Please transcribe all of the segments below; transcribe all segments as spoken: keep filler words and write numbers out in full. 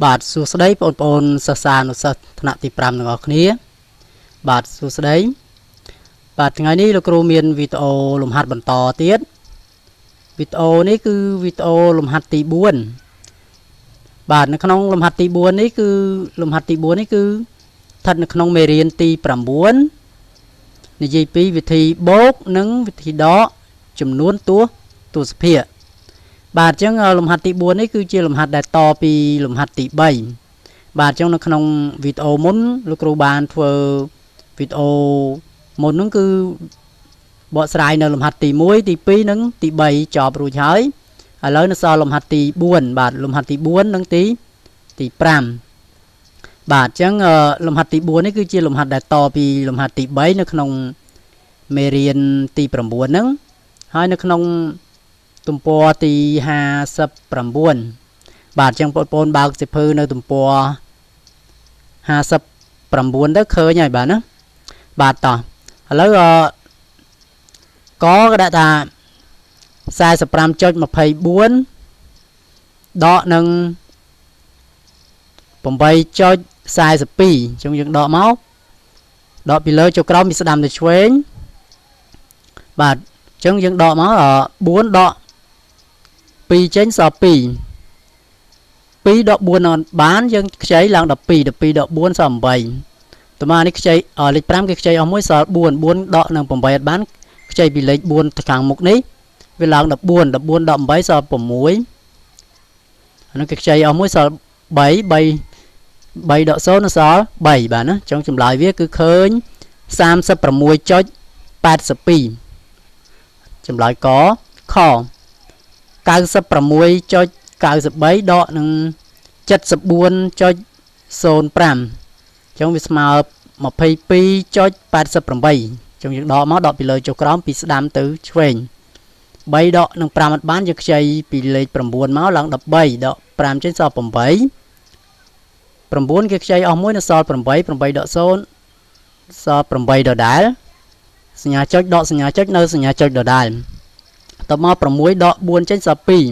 Bạt xu sơ đấy bọn bọn sơ xa nụ sơ thân nạ tì pram nâng ngọc ní. Bạt xu sơ đấy. Bạt ngay ní lô cổ miên video lùm hạt bần to tiết. Video ní cứ video lùm hạt tì buồn. Bạt nâng nông lùm hạt tì buồn ní cứ lùm hạt tì buồn ní cứ thân nâng nông mê riêng tì pram buồn. Nhi dây phí vị thị bốc nâng vị thị đó chùm nuôn tố tố sơ phía. Bà chẳng lùm hạt tỷ buồn ấy cứ chia lùm hạt đại to bì lùm hạt tỷ bảy. Bà chẳng nó không video muốn lúc rô bàn thua video một nóng cứ bỏ sài nè lùm hạt tỷ muối tỷ pi nâng tỷ bảy chọp rùi cháy. Ở lối nó so lùm hạt tỷ buồn bà lùm hạt tỷ buồn nâng tí tỷ pram. Bà chẳng lùm hạt tỷ buồn ấy cứ chia lùm hạt đại to bì lùm hạt tỷ bảy nó không mê riêng tỷ pram buồn nâng. Hai nó không tùm bò tì hà sập pram buồn. Bạn chẳng bột bồn bạc dịp hư nơi tùm bò hà sập pram buồn đất khơi nhảy bạn á. Bạn tỏ lấy có cái đại tà sai sập pram chốt mà phải buồn đọ nâng bồng bay cho sai sập pì trong những đọ máu đọ bị lơ cho crom bị sờ đầm để chuén. Bạn chẳng những đọ máu ở buồn đọ pi chén sò pi pi đọ buồn on bán dân cháy làng đập pi đập pi đọ buồn sò bảy tụi mà nick cháy ở lịch pram cái cháy ở mỗi sò buồn buồn đọ nằm bầm bảy bán cháy bị lịch buồn thằng mục ní về làng đập buồn đập buồn đọ bảy sò bầm muối nó cái cháy ở mỗi sò bảy bảy bảy đọ số nó sò bảy bạn á trong chừng lại viết cứ khơi sam sập bầm muối cho bát sập pi chừng lại có kho cao sấp pram muối cho cao sấp bấy đọ nâng chất sấp buôn cho sồn pram trong việc mà mà pay pi cho ba sấp pram bấy trong việc đọ máu đọ bị lời cho crom bị đam tứ quen bấy đọ nâng pram mặt bán cho chơi bị lời pram buôn máu lằng đập bấy đọ pram trên sọp pram bấy pram buôn kia chơi ở mũi nó sọp pram bấy pram bấy đọ sồn sọp pram bấy đọ đá nhà chơi đọ nhà chơi nơi nhà chơi đọ đá tao mau pram muối đọ buồn chén sò pì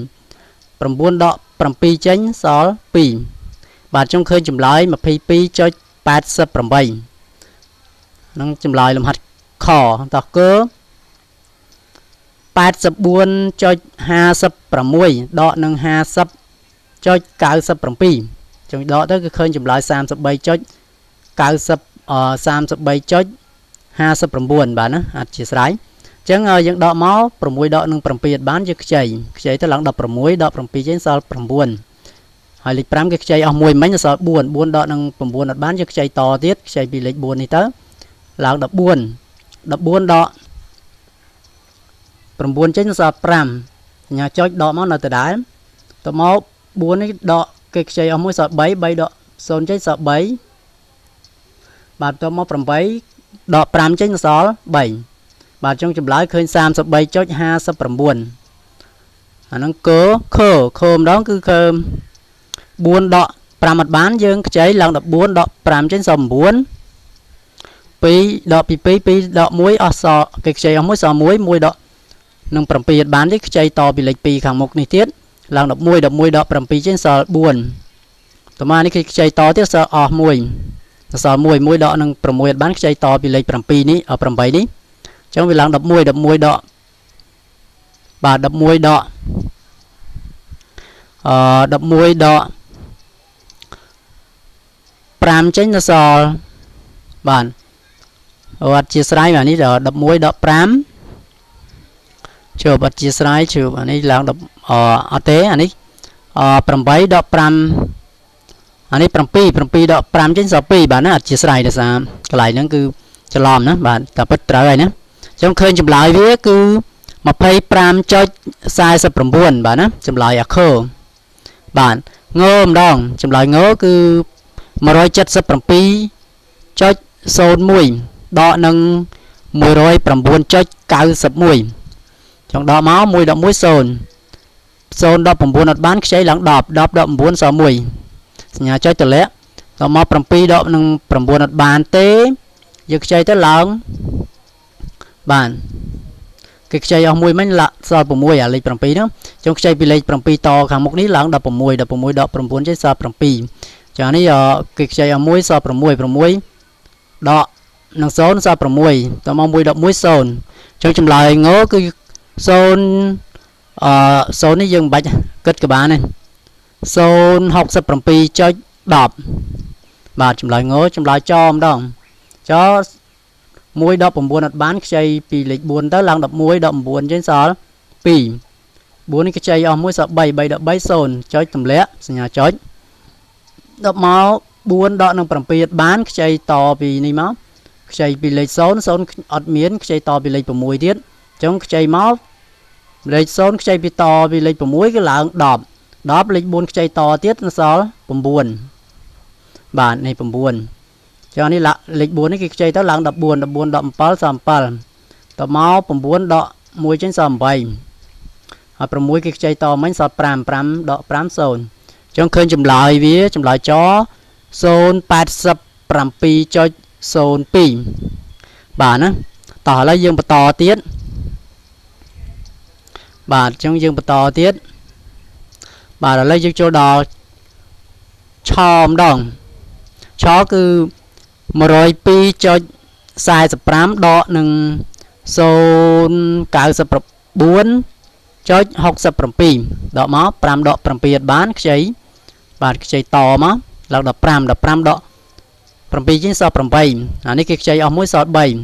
pram buồn đọ pram pì chén sò pì bà trong khơi chìm lái mà pì pì cho ba sò pram bảy nâng chìm lái làm hạt khò tao cơ ba sò buồn cho hai sò pram muối đọ nâng hai sò cho cao sò pram pì trong đọ tới cái khơi chìm lái sam sò bảy cho cao sò sam sò bảy cho hai sò pram buồn bà nó hạt chia sái chẳng ở những đọ máu pram muối đọ nâng pram piệt bán cho chảy chảy tới lăng đọ pram muối đọ pram piệt trên sọt pram buồn hỏi lịch pram cái chảy ở muối mấy nhà sọt buồn buồn đọ nâng pram buồn bán cho chảy to tiết chảy bị lịch buồn thì tớ lăng đọ buồn đọ buồn đọ pram buồn trên sọt pram nhà cho đọ máu là từ đá tớ máu buồn ấy đọ cái chảy ở muối sọt bảy bảy đọ sồn trên sọt bảy bà tớ máu pram bảy đọ pram trên sọt bảy bà trong chụp lái khơi sam sập bay chót ha sập pram buồn à, nó cố khờ khom đó cứ khom buồn đọ pram mặt bán dương cháy lòng đập buồn đọ pram trên sầm buồn pi đọ pi pi pi đọ muối ở sọ cái cháy ở muối sọ muối muối đọ nâng pram pi bán đấy cháy to bị lệch pi khẳng mục này tiết lòng đập muối đập muối đọ pram pi trên sọ buồn tụi mà đấy cái cháy to tiết sọ ở muối sọ muối muối đọ nâng pram muối bán cháy to bị lệch pram pi ní ở pram bảy ní trong việc làm đập muối đập muối đọ bà đập muối đọ ờ, đập muối đọ pram trên nó sò bạn vật chia sái bạn đi rồi đập muối đọ pram chờ vật chia sái chờ bạn đi làm đập ở tế anh ấy pram bảy đọ pram anh ấy pram pi pram pi đọ pram trên sò pi bạn nó chia sái được sao cái này nó cứ cho lòm đó bạn tập bứt trở lại nhé trong khơi chụp lại với cứ mà pay pram cho sai sập pram buồn bạn á chụp lại ở khờ bạn ngơ ông đòn chụp lại ngớ cứ mà rồi chất sập pram pi cho sồn mùi đọ nâng mùi rồi pram buồn cho cao sập mùi trong đọ máu mùi đọ muối sồn sồn đọ pram buồn đặt bán cháy lắng đọp đọp đọ buồn sọ mùi nhà cho từ lẽ đọ máu pram pi đọ nâng pram buồn đặt bán té giật cháy tới lắng bạn cái chơi ông mui mấy là sao bổ mui à lấy bầm pì đó trong chơi bị lấy bầm pì to hàng mục ní lắng đập bầm mui đập bầm mui đập bầm bốn chơi sao bầm pì cho nên giờ cái chơi ông mui sao bầm mui bầm mui đó năng số sao bầm mui tao mong mui đập mui sồn trong chừng lại ngó cứ sồn sồn này dừng bạch cất cái bàn này sồn học sao bầm pì chơi đập mà chừng lại ngó chừng lại cho ông đó cho môi đập bằng buồn đặt bán chơi pì lịch buồn tới làng đập môi đập buồn trên sờ pì buồn cái chơi ông môi sợ bảy bảy đập bảy sồn chơi tầm lẽ nhà chơi đập máu buồn đọ nằm bằng pì bán cái chơi to pì này máu chơi pì lịch sốn sốn ọt miến chơi to pì lịch bằng môi tiết trong chơi máu lịch sốn chơi pì to pì lịch bằng môi cái làng đọp đọp lịch buồn chơi to tiết nó sờ bằng buồn bản này bằng buồn cho nên là lịch buồn cái chơi tao lắng đập buồn đập buồn đập pal sầm pal tao máu bầm buồn đọ mùi trên sầm bay hoặc là mùi cái chơi tao mấy sọt pram pram đọ pram sồn trong khơi chìm lại vía chìm lại chó sồn bát sập pram pi cho sồn pi bà nó tỏ là dương bật to tiết bà trong dương bật to tiết bà là lấy dương chỗ đỏ chòm đồng chó cứ một rồi pi cho sai sập rám đọ nâng sôn cào sập buôn cho học sập pi đọ máu pram đọ pram pi bán cái giấy và cái giấy to máu là đọ pram đọ pram đọ pram pi chính sập pram bay anh ấy cái giấy ở mũi sọt bay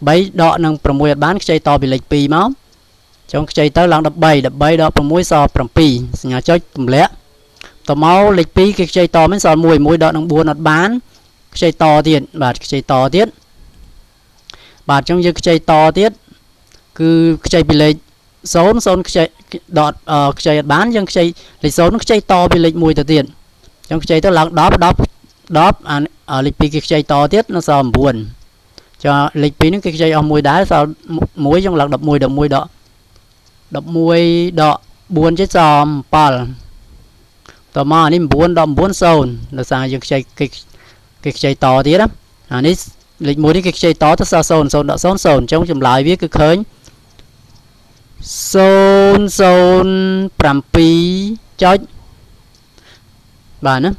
bay đọ nâng pram mui bán cái giấy to bị lệch pi máu trong cái giấy tới lăng đập bay đập bay đọ pram mũi sọt pram pi nhà chơi tầm lẽ tờ máu lệch pi cái giấy to mới sọt mùi mùi đọ nâng buôn đọ bán chơi to tiết và chơi to tiết và trong những chơi to tiết cứ chơi bị lệch sốn sốn chơi đọt chơi bán nhưng chơi lịch sốn chơi to bị lệch mùi từ tiền trong chơi tới lắng đóp đóp đóp ở lịch pi chơi to tiết nó sao buồn cho lịch pi những cái chơi ở mùi đá sao muối trong lắng đập mùi đập mùi đọ đập mùi đọ buồn chết sao pal tò mò nên buồn đọ buồn sồn là sao những chơi kịch cái chơi to tiết á, anh ấy lịch mùi đi cái chơi to tất sao sồn sồn đọ sồn sồn trong chừng lại viết cứ khơi sồn sồn pram pi chơi bà nữa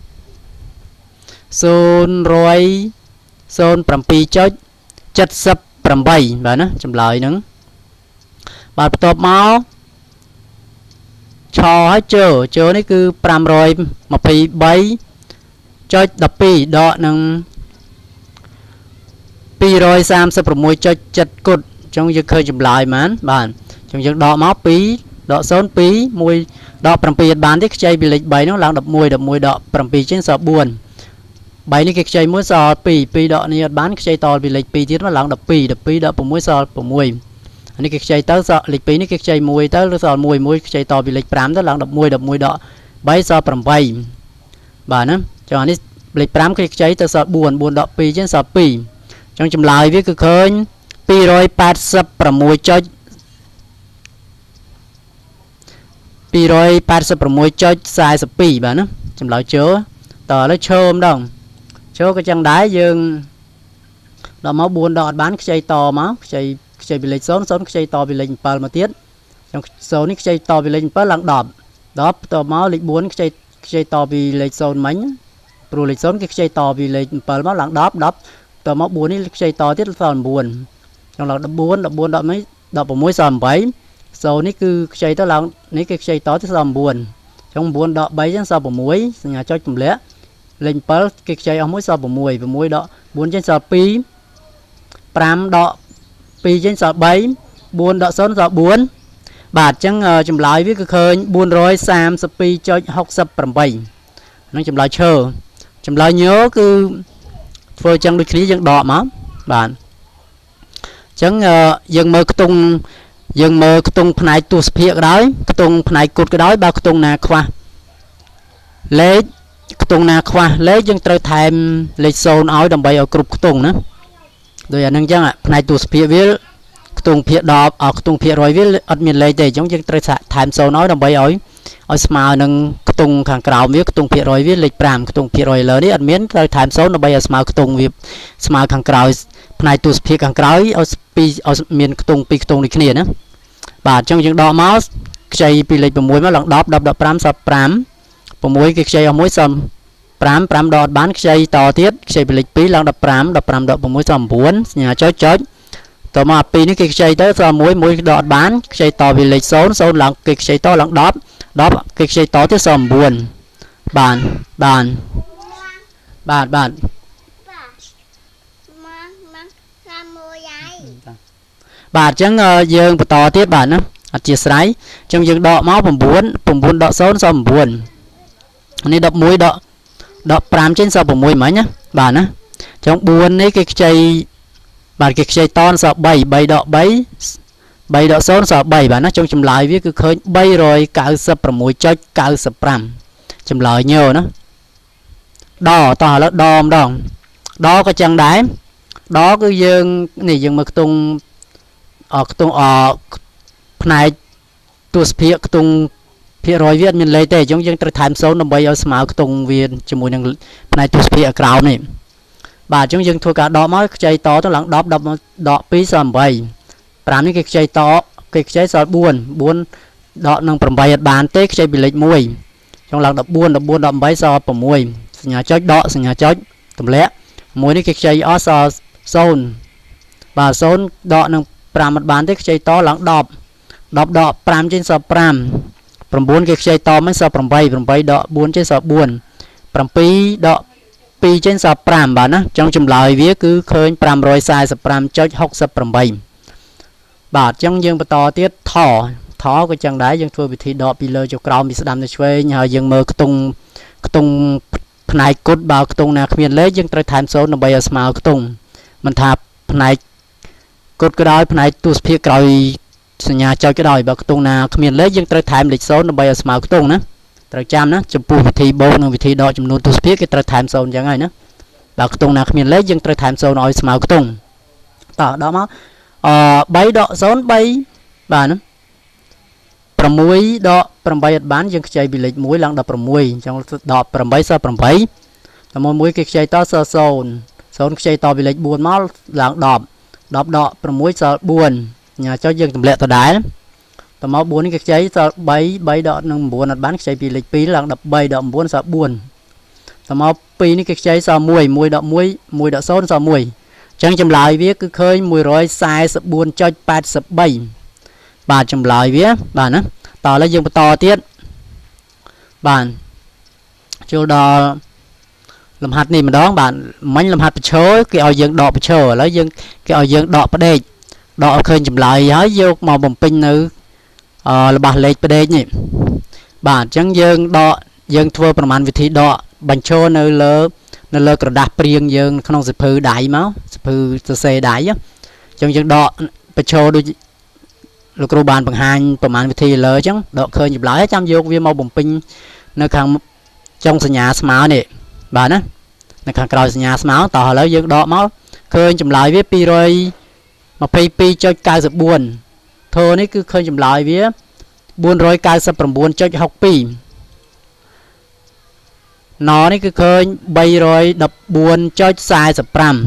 sồn rồi sồn pram pi chơi chất sập pram bay bà nữa chừng lại nữa bà tập máu cho hết chờ chờ đấy cứ pram rồi mà pi bay chơi đập pi đọ nâng pi rồi sam sập mùi chơi chật cột trong việc khơi chụp lại mà bạn trong việc đọ máu pi đọ sơn pi mùi đọ pram pi bán thích chơi bị lịch bảy nó làm đập mùi đập mùi đọ pram pi trên sọ buồn bảy này cái chơi mũi sọ pi pi đọ này bán cái chơi to bị lịch pi tiết nó làm đập pi đập pi đọ của mũi sọ của mùi anh cái chơi tới sọ lịch pi này cái chơi mùi tới nó sọ mùi mùi chơi to bị lịch pram nó làm đập mùi đập mùi đọ bảy sọ pram bảy bạn á cho nên lịch pram cái chơi tới sọ buồn buồn đọ pi trên sọ pi trong chừng lại viết cứ khơi pi rồi bát sập pram mùi chơi pi rồi bát sập pram mùi chơi sai sập pi bạn á chừng lại chớ tờ nó chôm đồng chớ cái chân đá dương đọ máu buồn đọ bán cái chơi to máu chơi chơi bị lịch sốn sốn cái chơi to bị lịch pal mà tiết trong số này cái chơi to bị lịch pal lặng đọp đó tờ máu lịch buồn cái chơi chơi to vì lệch sồn mánh, rồi lệch sồn cái chơi to vì lệch bờ máu lắng đáp đáp, tờ máu buồn đi chơi to tiết sồn buồn, trong lòng đập buồn đập buồn đập mấy đập vào mũi sồn bấy, sồn này cứ chơi tới lòng, này cái chơi to tiết sồn buồn, trong buồn đập bấy trên sồn vào mũi, nhà chơi chủng lẽ, lệch bờ cái chơi ở mũi sồn vào mũi vào mũi đọ, buồn trên sồn pi, pram đọ, pi trên sồn bấy, buồn đọ sồn đọ buồn. Bà chẳng chùm lại với cái khơi buồn rồi sam sập pi cho học sập bầm bầy nó chùm lại chờ chùm lại nhớ cứ phơi chẳng đôi khí chẳng đỏ máu bạn chẳng dừng mơ cái tung dừng mơ cái tung này tuột phía cái đói cái tung này cột cái đói bao cái tung nà khoa lấy cái tung nà khoa lấy dừng trời thèm lấy sồn ói đầm bầy ở cục cái tung nữa rồi anh đang chẳng ạ này tuột phía với tung phía đỏ ở tung phía rồi với admin lấy để giống như thời thảm sâu nói đồng bay ấy ở small nâng tung hàng cào viết tung phía rồi viết lịch pram tung phía rồi lớn đấy admin rồi time số nó bây giờ small tung viết small hàng cào này tụt phía hàng cào ấy ở pi ở miền tung pi tung lịch này nữa và trong những đo mouse chơi pi lịch mối mà lần đo đo đo pram sập pram mối cái chơi ở mối sầm pram pram đo bán chơi to tiết chơi pi lịch pi lần đo pram đo pram đo mối sầm bốn nhà chơi chơi tụi mà pi nó cái chơi tới rồi mối mối đo bán chơi to pi lịch số số lần cái chơi to lần đo đó cái xe to tới sầm buồn bàn bàn bàn bàn bà chẳng dương và to tiếp bản á chia sái trong dương đọ máu bầm buồn bầm buồn đọ sốn sầm buồn nên đập mũi đọ đọ pram trên sầm bầm mũi mấy nhá bản á trong buồn ấy cái chơi bản cái chơi to sập bảy bảy đọ bảy bảy đọ số sáu bảy bạn nó trong chấm lại viết cứ khơi bay rồi cạo sập rồi mũi chơi cạo sập rằm chấm lại nhiều nó đỏ to là đom đòn đó có chân đáy đó cứ dương này dương mực tung ở tung ở này tuột phía tung phía rồi viết mình lấy tệ trong dương từ time số nó bay ở sáu tung viên chấm mũi này này tuột phía cào này bà trong dương thua cả đó mới chơi to trong lặng đọp đọp đọp pí sầm bay pram cái chơi to cái chơi sọt buồn buồn đọ nâng phẩm bài bàn tết chơi bị lệch mùi trong lòng đập buồn đập buồn đập mấy so phẩm mùi nhà chơi đọ nhà chơi tầm lẽ mùi này cái chơi ó so sôn và sôn đọ nâng pram mặt bàn tết chơi to lắng đọp đọp đọp pram trên sọt pram phẩm buồn cái chơi to mấy so phẩm bài phẩm bài đọ buồn trên sọt buồn phẩm pi đọ pi trên sọt pram bạn á trong chùm lời vía cứ khơi pram rồi sai sọt pram chơi học sọt phẩm bài bà trong dương bà to tiết thỏ thỏ cái chân đáy dương thua bị thi đọp bị lơ cho cào bị đâm để chơi nhờ dương mơ tung tung này cốt bao tung nào miền lấy dương trời time số nó bây giờ màu tung mình thà này cốt cái đói này tu phi cày nhà chơi cái đòi bao tung nào miền lấy dương trời time lịch số nó bây giờ màu tung nữa trời chăm nữa chụp bùn bị thi bô nó bị thi đọp chụp luôn tu phi cái trời time số như ngay nữa bao tung nào miền lấy dương trời time số nó màu tung tao đó má bay đọ sốn bay bản pram muối đọ pram bay bán dương chơi bị lệch muối lăng đọ pram muối trong đọ pram bay so pram bay làm muối cái chơi to so sồn sồn chơi to bị lệch buồn máu lăng đọ đọ đọ pram muối so buồn nhà cho dương tầm lệ tờ đái tầm máu buồn cái chơi so bay bay đọ nung buồn bán chơi bị lệch pí lăng đọ bay đọ buồn so buồn tầm máu pí cái chơi so muối muối đọ muối muối đọ sốn so muối chẳng chấm lại viết cứ khơi mùi rồi sai sập buồn cho ba sập bảy bà chấm lại viết bạn á tỏ là dương to tiết bạn chiều đò làm hạt này mà đó bạn mấy làm hạt chơi cái ao dương đỏ chờ lấy dương cái ao dương đỏ bê đỏ khơi chấm lại hái vô màu bồng pin nữa là bà lấy bê nhỉ bạn chẳng dương đỏ dương thua phần màn vị trí đỏ bánh trôi nơi lỡ nó lơ cờ đạp riêng dương không sập hư đại máu sập hư xe đại á trong dương đọ bạch trâu đôi lục rùa bàn bằng hai bằng màn thì lơ chứ đọ khơi nhịp lại trong dương viên màu bồng pin nó khang trong nhà máu này bạn á nó khang cào nhà máu tỏ lấy dương đọ máu khơi chụm lại với pi rồi mà pi pi cho cài sập buồn thôi đấy cứ khơi chụm lại với buồn rồi cài sập bằng buồn cho học pi nó này cứ khơi bay rồi đập buồn cho sai sập pram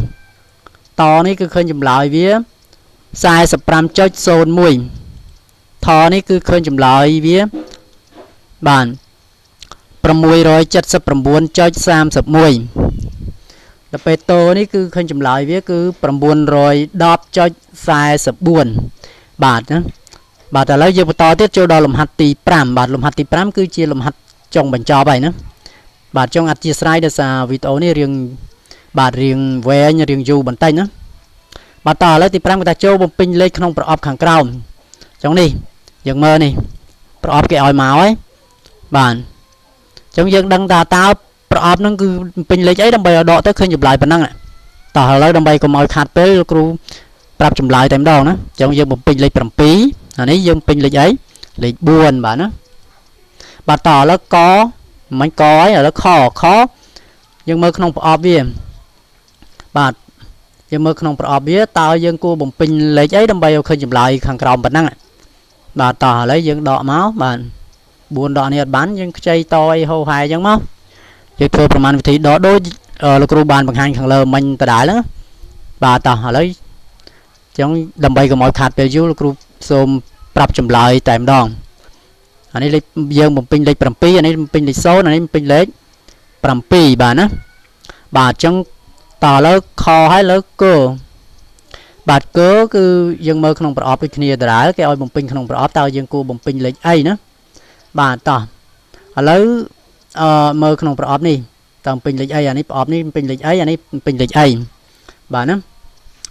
to này cứ khơi chấm lại vía sai sập pram cho sồn mùi thò này cứ khơi chấm lại vía bản pram mùi rồi chất sập pram buồn cho sam sập mùi đập bê tô này cứ khơi chấm lại vía cứ pram buồn rồi đập cho sai sập buồn bản á bản trả lời giờ to tiết cho đo lồng hạt tì pram bản lồng hạt tì pram cứ chia lồng hạt trong bánh cho vậy nữa bà trong ắt chia sẻ được sao video này riêng bà riêng về nhà riêng du bản tay nữa bà ta lấy thì pram người ta châu bông pin lấy không prop hàng cao trong đi giấc mơ này prop cái ỏi máu ấy bạn trong dân đăng ta tao prop nó cứ pin lấy ấy đâm bay đọ tới khơi nhập lại bản năng này tao lấy đâm bay của mọi khát tới kêu prop chụm lại tạm đầu nữa trong dân bông pin lấy pram pí anh ấy dân pin lấy ấy lấy buồn bạn đó bà ta lấy có mình có ấy là khó khó nhưng mà không có biết bà nhưng mà không có biết tao dân cô bồng pin lấy ấy đâm bay không chụm lại hàng ròng bản năng bà tỏ lấy dân đỏ máu bạn buồn đòn nhiệt bán nhưng chay toi hầu hài chẳng máu chơi thua phần màn thì đó đôi lục ru bàn bằng hai thằng lờ mình ta đái lắm và ta họ lấy trong đầm bay của mọi khát về du lục ru xôm bập chầm lại tại đòn anh ấy dương một pin lịch bầm pi anh ấy pin lịch số anh ấy pin lệch bầm pi bà nữa bà trong tờ lơ kho hay lơ cô bà cớ cứ dương mơ không bật ọp cái kia ta đái cái oi bầm pin không bật ọp tao dương cô bầm pin lệch ấy nữa bà ta lấy mơ không bật ọp này tầm pin lịch ấy anh ấy ọp này pin lịch ấy anh ấy pin lịch ấy bà nữa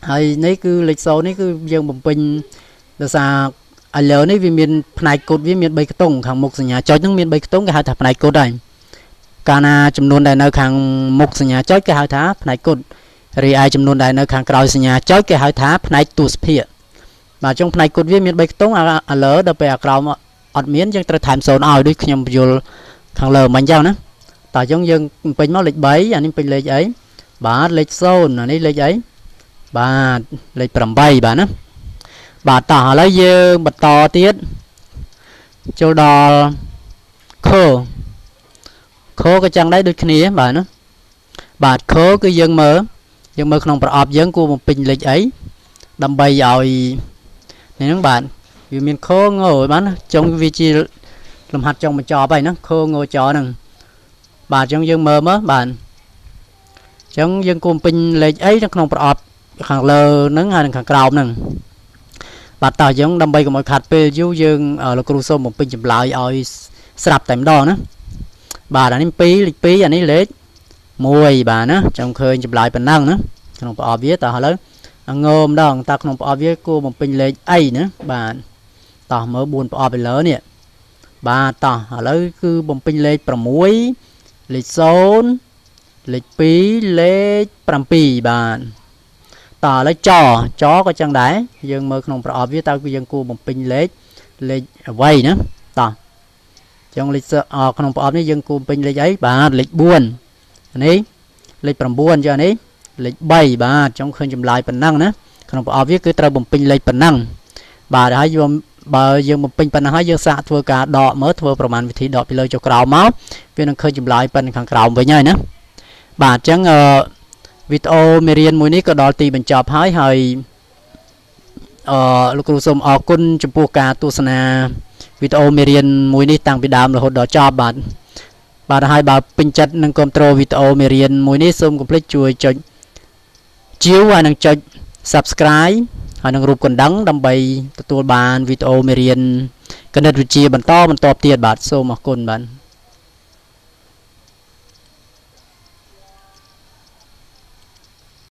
hay nấy cứ lịch số nấy cứ dương bầm pin là sao ở lỡ này vì miền này cột với miền Bắc Tông hàng mục nhà cho những miền Bắc Tông cái hai tháp này cột đây, Cana chấm nôn đại nơi hàng mục nhà cho cái hai tháp này cột, Ria chấm nôn đại nơi hàng cào nhà cho cái hai tháp này tụt phía, mà trong này cột với miền Bắc Tông ở lỡ đập bè cào ở miền dân ta tham sâu nào đi nhầm vô hàng lỡ mạnh giao nữa, tại trong dân pin máu lịch bảy anh em pin lịch ấy, bà lịch sâu là này lịch ấy, bà lịch trầm bay bà nữa. Bà tỏ lấy dư bật to tiết châu đò khô khô cái chân đấy được kia bà nó bà khô cái dân mơ dân mơ không bật dân của một bình lịch ấy đâm bay rồi thì các bạn vì mình khô ngồi bán trong vị trí làm hạt trong một trò bay nó khô ngồi trò nằng bà trong dân mơ mới bạn trong dân của bình lịch ấy nó không bật hàng lơ nắng hàng hàng cào nằng bà ta giống đâm bay của mọi khát phê du dương ở lục russo một pin chụp lại rồi sập tạm đo nữa bà đã ném pí lịch pí anh ấy lết mùi bà nữa trong khơi chụp lại bình năng nữa không có biết tao lớn ngôm đó người ta không có biết cô một pin lết ấy nữa bà tao mới buồn bỏ về lớn nè bà tao lấy cứ một pin lết bầm muối lịch số lịch pí lết bầm pì bà tỏ lấy trò chó có chân đáy dương mơ không rõ với tao dân cô một pin lệch lệch quay nữa tỏ trong lịch sử không rõ với dân cô pin lệch ấy bà lịch buồn này lịch bầm buồn cho này lịch bay bà trong khơi chùm lại phần năng nữa không rõ với cứ tao bầm pin lệch phần năng bà đã dùng bà dương một pin phần năng hai dương xạ thua cả đọ mớ thua phần màn vị trí đọ bị lời cho cào máu viên đang khơi chùm lại phần khẳng cào với nhau nữa bà chẳng video Merian mùi ní có đo tì bình chọp hỏi hỏi lúc rùm ổ cun chùm bùa ca tu sân à video Merian mùi ní tăng bị đàm là hốt đo chọp bạn bà đã hai bà bình chất nâng công trô video Merian mùi ní xung complete chùi chùi chiếu và nâng chùi subscribe hỏi nâng rụp còn đắng đâm bày tụi bàn video Merian kênh đất vị trí bàn to bàn tọp tiệt bạn xung ổ cun bạn.